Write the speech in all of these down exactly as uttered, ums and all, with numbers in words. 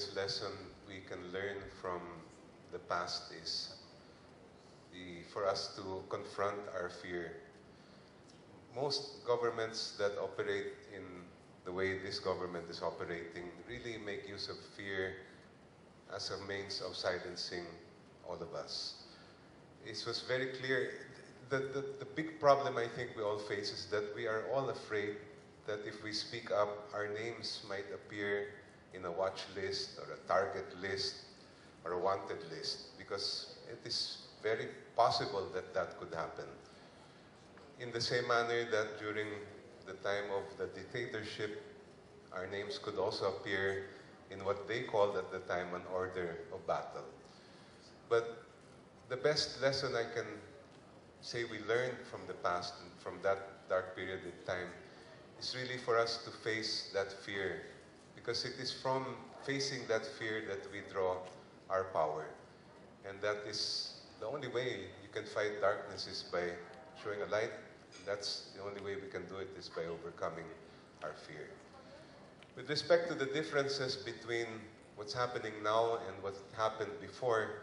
biggest lesson we can learn from the past is the, for us to confront our fear. Most governments that operate in the way this government is operating really make use of fear as a means of silencing all of us. It was very clear. The, the, the big problem I think we all face is that we are all afraid that if we speak up, our names might appear in a watch list or a target list or a wanted list, because it is very possible that that could happen. In the same manner that during the time of the dictatorship, our names could also appear in what they called at the time an order of battle. But the best lesson I can say we learned from the past and from that dark period in time is really for us to face that fear, because it is from facing that fear that we draw our power. And that is the only way you can fight darkness, is by showing a light. That's the only way we can do it, is by overcoming our fear. With respect to the differences between what's happening now and what happened before,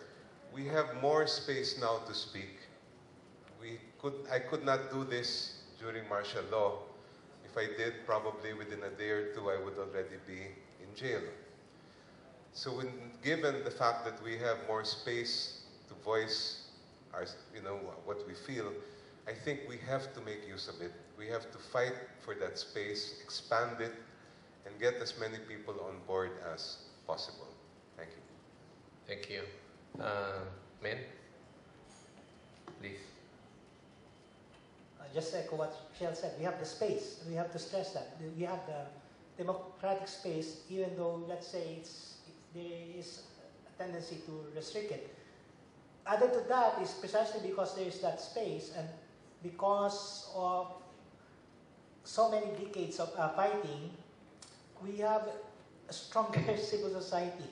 we have more space now to speak. We could, I could not do this during martial law. If I did, probably within a day or two, I would already be in jail. So when, given the fact that we have more space to voice our, you know, what we feel, I think we have to make use of it. We have to fight for that space, expand it, and get as many people on board as possible. Thank you. Thank you. Uh, men, please. Uh, just echo what Shel said. We have the space. We have to stress that. We have the democratic space, even though, let's say, it's, there is a tendency to restrict it. Added to that is precisely because there is that space, and because of so many decades of uh, fighting, we have a stronger civil society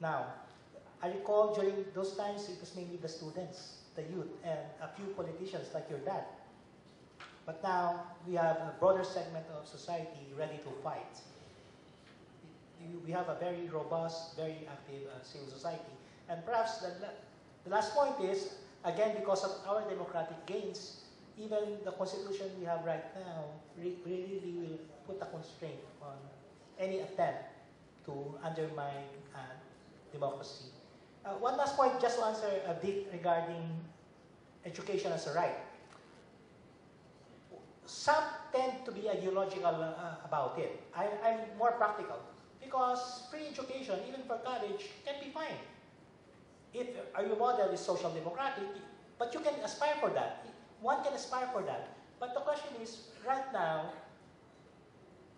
now. I recall during those times, it was mainly the students, the youth, and a few politicians like your dad. But now, we have a broader segment of society ready to fight. We have a very robust, very active uh, civil society. And perhaps the, la the last point is, again, because of our democratic gains, even the constitution we have right now re really will put a constraint on any attempt to undermine uh, democracy. Uh, one last point, just to answer a bit regarding education as a right. Some tend to be ideological uh, about it. I, I'm more practical, because free education, even for college, can be fine. If your model is social democratic, but you can aspire for that. One can aspire for that. But the question is, right now,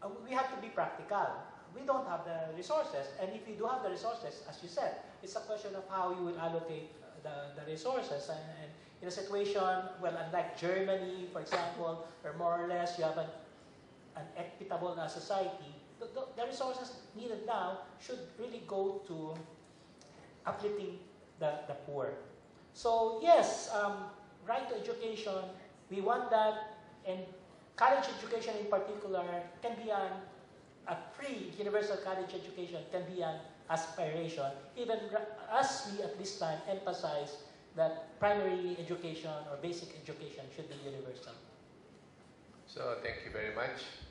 uh, we have to be practical. We don't have the resources, and if you do have the resources, as you said, it's a question of how you will allocate the, the resources. And, and in a situation, well, unlike Germany, for example, or more or less you have an, an equitable society, the, the, the resources needed now should really go to uplifting the, the poor. So yes, um, right to education, we want that, and college education in particular can be an a free universal college education can be an aspiration, even as we at this time emphasize that primary education or basic education should be universal. So thank you very much.